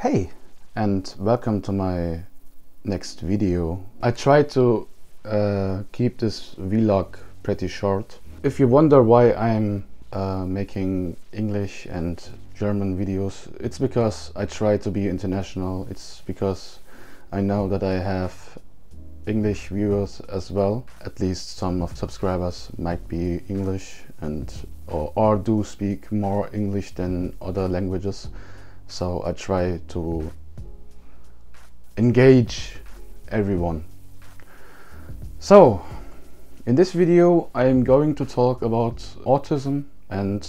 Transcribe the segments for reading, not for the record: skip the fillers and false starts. Hey, and welcome to my next video. I try to keep this vlog pretty short. If you wonder why I'm making English and German videos, it's because I try to be international. It's because I know that I have English viewers as well. At least some of subscribers might be English and or do speak more English than other languages. So I try to engage everyone. So in this video I am going to talk about autism and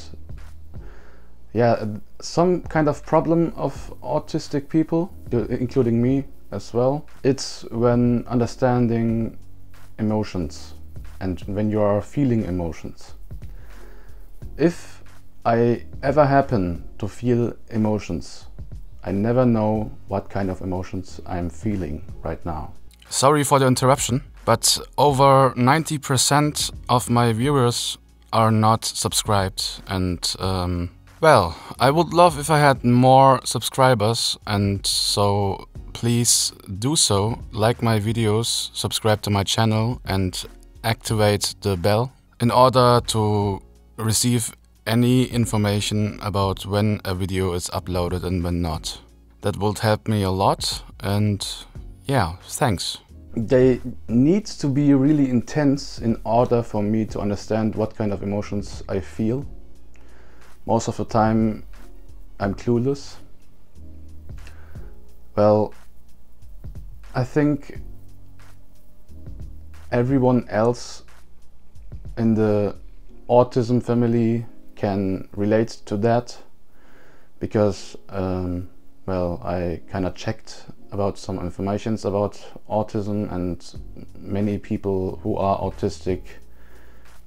some kind of problem of autistic people, including me as well. It's when understanding emotions and when you are feeling emotions. If I ever happen to feel emotions, I never know what kind of emotions I'm feeling right now. Sorry for the interruption, but over 90% of my viewers are not subscribed, and well, I would love if I had more subscribers, and so please do so, like my videos, subscribe to my channel and activate the bell in order to receive any information about when a video is uploaded and when not. That would help me a lot, and yeah, thanks. They need to be really intense in order for me to understand what kind of emotions I feel. Most of the time I'm clueless. Well, I think everyone else in the autism family can relate to that, because well, I kind of checked about some informations about autism, and many people who are autistic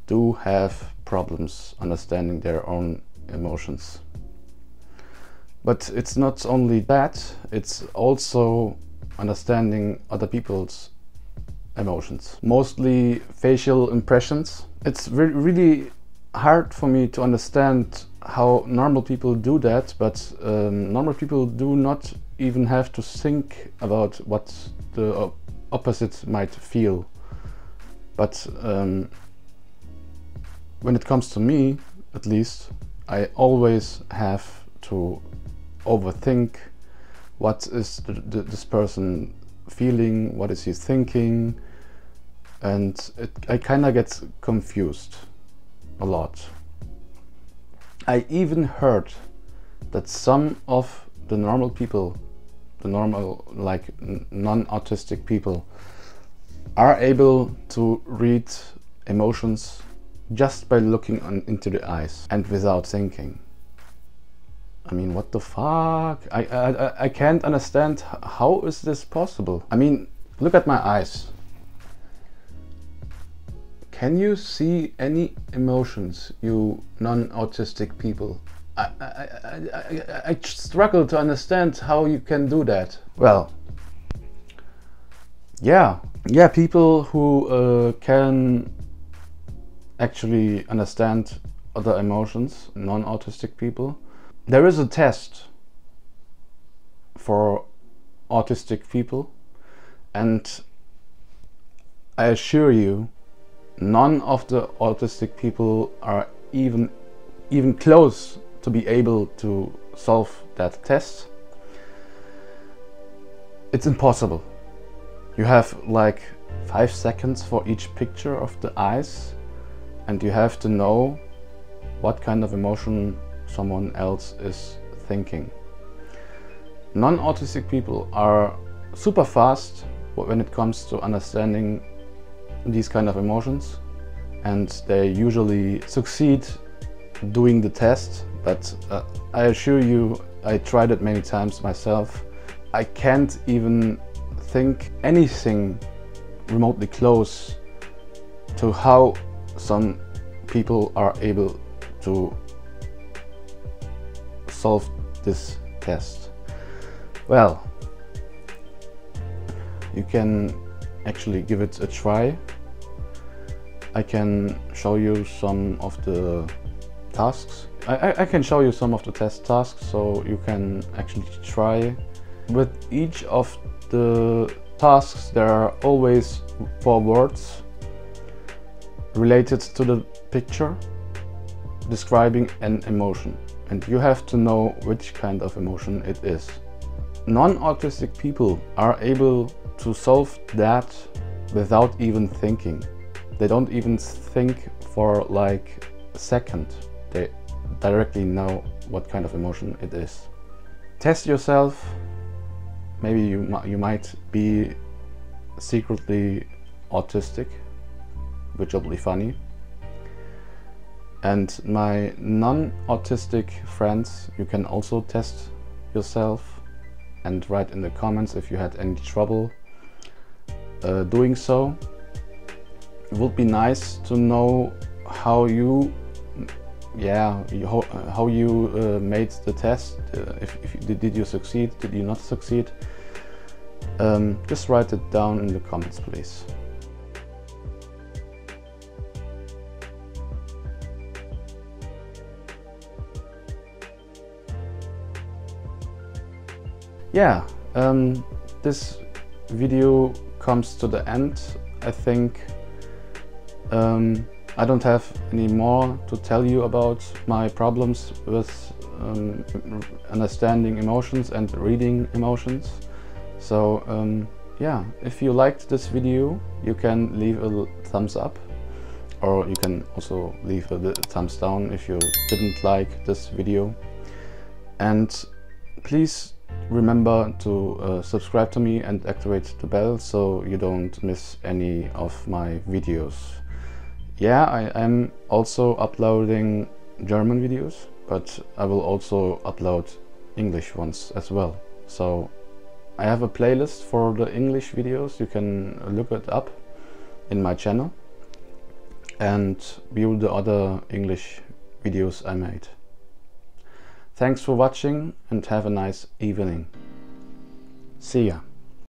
do have problems understanding their own emotions. But it's not only that, it's also understanding other people's emotions, mostly facial impressions. It's really hard for me to understand how normal people do that, but normal people do not even have to think about what the opposite might feel. But when it comes to me, at least, I always have to overthink what is this person feeling, what is he thinking, and I kind of get confused a lot. I even heard that some of the normal people, the normal, like non-autistic people, are able to read emotions just by looking into the eyes and without thinking. I mean, what the fuck? I can't understand, how is this possible? I mean, look at my eyes. Can you see any emotions, you non-autistic people? I struggle to understand how you can do that. Well, yeah, people who can actually understand other emotions, non-autistic people. There is a test for autistic people, and I assure you, none of the autistic people are even close to be able to solve that test. It's impossible. You have like 5 seconds for each picture of the eyes, and you have to know what kind of emotion someone else is thinking. Non-autistic people are super fast when it comes to understanding these kind of emotions, and they usually succeed doing the test, but I assure you, I tried it many times myself. I can't even think anything remotely close to how some people are able to solve this test. Well, you can actually give it a try. I can show you some of the tasks. I can show you some of the test tasks, so you can actually try with each of the tasks there are always 4 words related to the picture describing an emotion, and you have to know which kind of emotion it is. Non-autistic people are able to solve that without even thinking. They don't even think for like a second. They directly know what kind of emotion it is. Test yourself. Maybe you might be secretly autistic, which will be funny. And my non-autistic friends, you can also test yourself and write in the comments if you had any trouble doing so. It would be nice to know how you made the test. Did you succeed? Did you not succeed? Just write it down in the comments, please. Yeah, this video comes to the end, I think. I don't have any more to tell you about my problems with understanding emotions and reading emotions. So yeah, if you liked this video, you can leave a thumbs up, or you can also leave a thumbs down if you didn't like this video. And please remember to subscribe to me and activate the bell so you don't miss any of my videos. Yeah, I am also uploading German videos, but I will also upload English ones as well. So I have a playlist for the English videos. You can look it up in my channel and view the other English videos I made. Thanks for watching and have a nice evening. See ya.